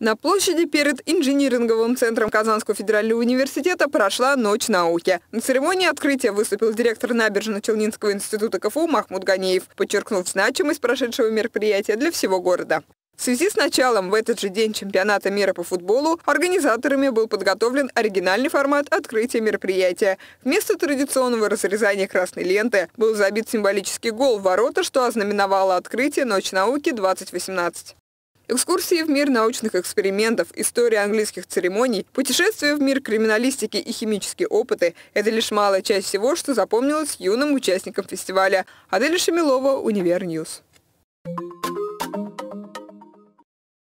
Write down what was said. На площади перед инжиниринговым центром Казанского федерального университета прошла Ночь науки. На церемонии открытия выступил директор Набережночелнинского института КФУ Махмуд Ганиев, подчеркнув значимость прошедшего мероприятия для всего города. В связи с началом в этот же день чемпионата мира по футболу организаторами был подготовлен оригинальный формат открытия мероприятия. Вместо традиционного разрезания красной ленты был забит символический гол в ворота, что ознаменовало открытие Ночь науки 2018. Экскурсии в мир научных экспериментов, история английских церемоний, путешествия в мир криминалистики и химические опыты – это лишь малая часть всего, что запомнилось юным участникам фестиваля. Адель Шемилова, Универньюз.